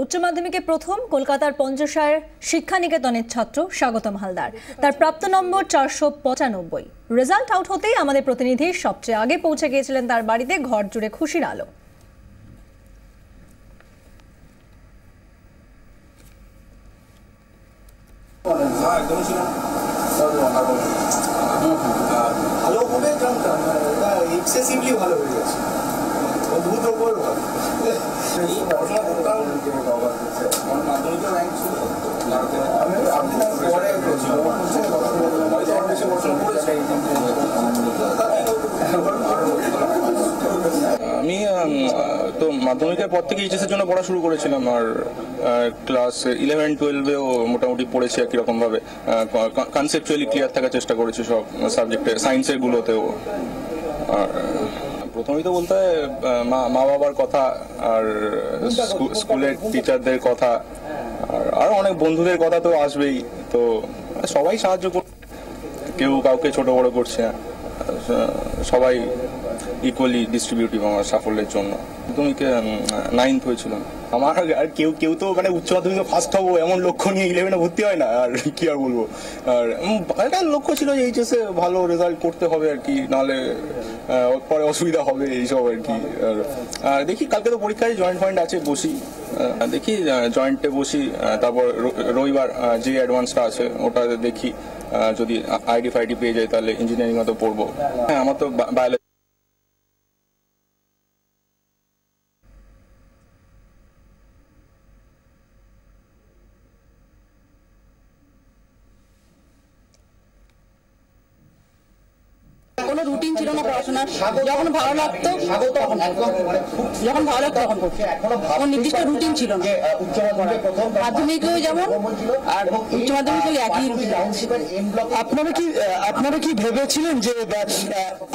उच्च माध्यमिके प्रथम कलकातार पंचसायर शिक्षा निकेतनेर छात्र स्वागतम हालदार तार प्राप्त नम्बर 495 रेजाल्ट आउट होतेई आमादेर प्रतिनिधि सबचेये आगे पौंछे गियेछिलेन तार बाड़ीते। घर जुड़े खुशिर आलो। ভালো হবে জানতা এটা এক্সেসিভলি ভালো হয়ে গেছে। অদ্ভুত উপর এই পড়াশোনা করতাম যে বাবা হচ্ছে আমার মাধ্যমিক র‍্যাঙ্ক ছিল লাগতে আমি আপনার পরে বলছি হচ্ছে কথা বললাম মানে অনেক বেশি বছর পরে সেই আমি তো মাধ্যমিকের পর থেকে এইচএস এর জন্য পড়া শুরু করেছিলাম আর ক্লাস 11 12 এও মোটামুটি পড়েছি একই রকম ভাবে কনসেপচুয়ালি ক্লিয়ার থাকার চেষ্টা করেছি সব সাবজেক্টে সায়েন্সের গুলোতেও। আর প্রথমেই তো বলতে হয় মা-বাবার কথা আর স্কুলের টিচারদের কথা আর অনেক বন্ধুদের কথা তো আসবেই। তো সবাই সাহায্য করে, কেউ কাউকে ছোট বড় করছে না, সবাই ইকুয়ালি ডিস্ট্রিবিউটিভ আমার সাফল্যের জন্য। মাধ্যমিকে 9th হয়েছিলাম আমার। আর কেউ কেউ তো মানে উচ্চ মাধ্যমিকে ফার্স্ট হবো এমন লক্ষ্য নিয়ে 11 এ ভর্তি হয় না, আর কি আর বলবো। আর একটা লক্ষ্য ছিল যে এইচএসে ভালো রেজাল্ট করতে হবে আর কি, নাহলে পরে অসুবিধা হবে এইসব আর কি। আর দেখি কালকে তো পরীক্ষায় জয়েন্ট ফয়েন্ট আছে, বসি দেখি জয়েন্টে বসি, তারপর রবিবার যে অ্যাডভান্সটা আছে ওটা দেখি, যদি আইডি ফাইডি পেয়ে যায় তাহলে ইঞ্জিনিয়ারিং হয়তো পড়বো। হ্যাঁ আমার তো বায়োলজি। রুটিন ছিল না পড়াশোনার, যখন ভালো লাগতো যখন ভালো লাগতো তখন করতো, কোনো নির্দিষ্ট রুটিন ছিল না। মাধ্যমিকেও যেমন আর উচ্চ মাধ্যমিকেও একই রুটিন। আপনারা কি ভেবেছিলেন যে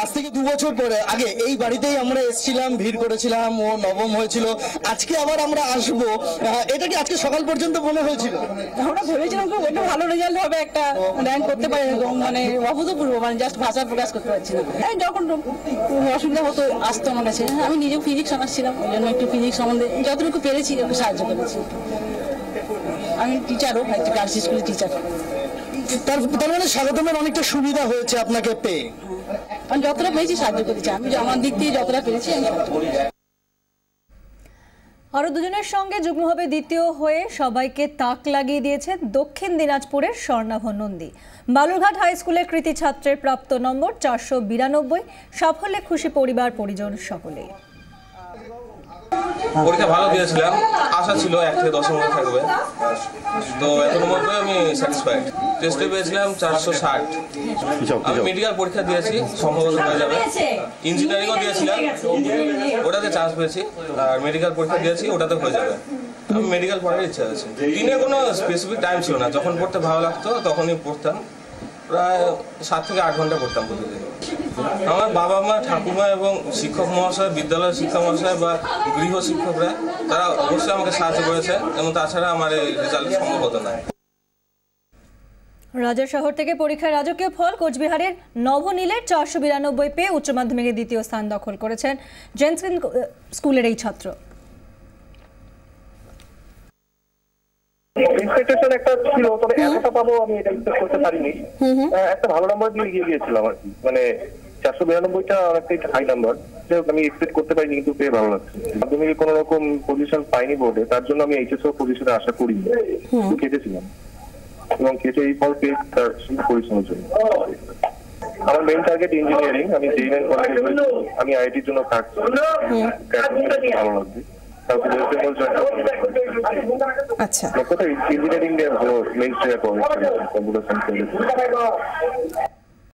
আজ থেকে 2 বছর পরে আগে এই বাড়িতেই আমরা এসেছিলাম, ভিড় করেছিলাম, ও নবম হয়েছিল, আজকে আবার আমরা আসবো, এটা কি আজকে সকাল পর্যন্ত মনে হয়েছিল? আমরা ভেবেছিলাম খুব একটা ভালো রেজাল্ট হবে, একটা র্যাঙ্ক করতে পারি, মানে অভূতপূর্ব, মানে জাস্ট ভাষা প্রকাশ করতে পারছি। যখন অসুবিধা হতো আসতো আমার কাছে, আমি নিজেও ফিজিক্স অনার্স ছিলাম, ওই জন্য একটু ফিজিক্স সম্বন্ধে যতটুকু পেরেছি একটু সাহায্য করেছি। আমি টিচারও গার্লস স্কুলের টিচার। তার মানে স্বাগতমের অনেকটা সুবিধা হয়েছে আপনাকে পেয়ে? আমি যতটা পেরেছি সাহায্য করেছি, আমি আমার দিক দিয়ে যতটা পেরেছি। আরো দুজনের সঙ্গে যুগ্মভাবে দ্বিতীয় হয়ে সবাইকে তাক লাগিয়ে দিয়েছে দক্ষিণ দিনাজপুরের স্বর্ণাভ নন্দী। বালুরঘাট হাই স্কুলের কৃতি ছাত্রের প্রাপ্ত নম্বর 492, সাফল্যে খুশি পরিবার পরিজন সকলেই। পরীক্ষা ভালো দিয়েছিলাম, আশা ছিল 1 থেকে 10 মধ্যে থাকবে, তো এত মধ্যে আমি স্যাটিসফাইড। টেস্টে পেয়েছিলাম 460। মেডিকেল পরীক্ষা দিয়েছি, সম্ভবত হয়ে যাবে। ইঞ্জিনিয়ারিংও দিয়েছিলাম, ওটাতে চান্স পেয়েছি, আর মেডিকেল পরীক্ষা দিয়েছি, ওটাতে হয়ে যাবে। আমি মেডিকেল পড়ার ইচ্ছা আছে। দিনে কোনো স্পেসিফিক টাইম ছিল না, যখন পড়তে ভালো লাগতো তখনই পড়তাম, প্রায় 7 থেকে 8 ঘন্টা পড়তাম প্রতিদিন। আমার বাবা মা, ঠাকুমা এবং শিক্ষক মহাশয়, বিদ্যালয়ের শিক্ষক মহাশয় বা গৃহ শিক্ষকরা তারা অবশ্যই আমাকে সাহায্য করেছে, এবং তাছাড়া আমার এই রেজাল্ট সম্ভব হতো না। রাজা শহর থেকে পরীক্ষার রাজকীয় ফল, কোচবিহারের নবনীলের 492 পেয়ে উচ্চ মাধ্যমিকে দ্বিতীয় স্থান দখল করেছেন জেন্টসকিন স্কুলের এই ছাত্র। এক্সপেকটেশন একটা ছিল, তবে এতটা পাবো আমি এটা এক্সপেক্ট করতে পারিনি। একটা ভালো নাম্বার দিয়ে এগিয়ে গিয়েছিলাম আর কি, মানে 492টা অনেকটাই হাই নাম্বার, আমি এক্সপেক্ট করতে পারিনি, কিন্তু পেয়ে ভালো লাগছে। মাধ্যমিকে কোনো রকম পজিশন পাইনি বোর্ডে, তার জন্য আমি এইচএসও পজিশনে আশা করিনি, কেটেছিলাম এবং কেটে এই ফল পেয়ে তার পরিশ্রমের জন্য। আমার মেইন টার্গেট ইঞ্জিনিয়ারিং, আমি জেইমেন কলেজে আমি আইআইটির জন্য থাকছি, ভালো লাগছে। আচ্ছা।